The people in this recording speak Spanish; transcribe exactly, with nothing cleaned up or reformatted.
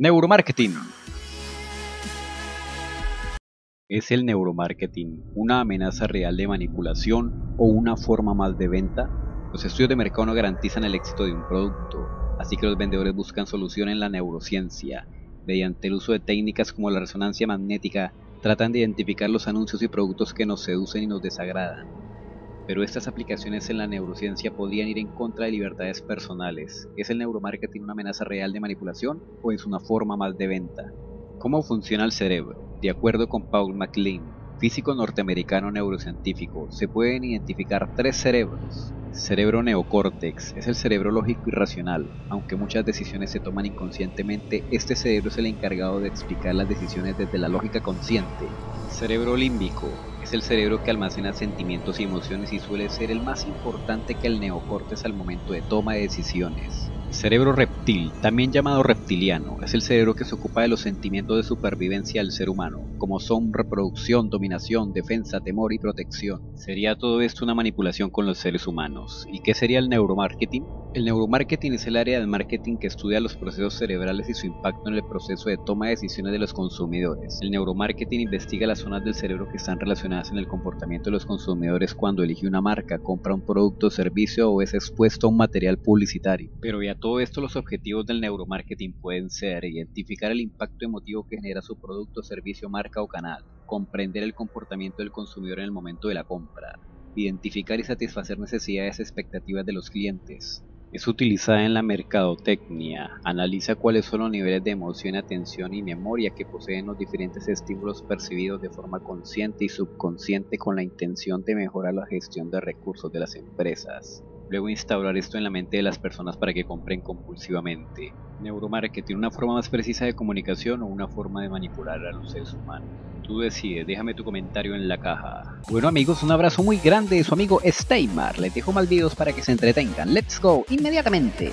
Neuromarketing. ¿Es el neuromarketing una amenaza real de manipulación o una forma más de venta? Los estudios de mercado no garantizan el éxito de un producto, así que los vendedores buscan solución en la neurociencia. Mediante el uso de técnicas como la resonancia magnética, tratan de identificar los anuncios y productos que nos seducen y nos desagradan. Pero estas aplicaciones en la neurociencia podrían ir en contra de libertades personales. ¿Es el neuromarketing una amenaza real de manipulación o es una forma más de venta? ¿Cómo funciona el cerebro? De acuerdo con Paul MacLean, físico norteamericano neurocientífico, se pueden identificar tres cerebros. Cerebro neocórtex es el cerebro lógico y racional. Aunque muchas decisiones se toman inconscientemente, este cerebro es el encargado de explicar las decisiones desde la lógica consciente. Cerebro límbico es el cerebro que almacena sentimientos y emociones y suele ser el más importante que el neocórtex al momento de toma de decisiones. Cerebro reptil, también llamado reptiliano, es el cerebro que se ocupa de los sentimientos de supervivencia del ser humano, como son reproducción, dominación, defensa, temor y protección. ¿Sería todo esto una manipulación con los seres humanos? ¿Y qué sería el neuromarketing? El neuromarketing es el área del marketing que estudia los procesos cerebrales y su impacto en el proceso de toma de decisiones de los consumidores. El neuromarketing investiga las zonas del cerebro que están relacionadas en el comportamiento de los consumidores cuando elige una marca, compra un producto o servicio o es expuesto a un material publicitario. Pero ya todo esto, los objetivos del neuromarketing pueden ser identificar el impacto emotivo que genera su producto, servicio, marca o canal, comprender el comportamiento del consumidor en el momento de la compra, identificar y satisfacer necesidades y expectativas de los clientes. Es utilizada en la mercadotecnia, analiza cuáles son los niveles de emoción, atención y memoria que poseen los diferentes estímulos percibidos de forma consciente y subconsciente con la intención de mejorar la gestión de recursos de las empresas. Luego instaurar esto en la mente de las personas para que compren compulsivamente. Neuromarketing, una forma más precisa de comunicación o una forma de manipular a los seres humanos. Tú decides, déjame tu comentario en la caja. Bueno amigos, un abrazo muy grande de su amigo Steymar. Les dejo más videos para que se entretengan. Let's go inmediatamente.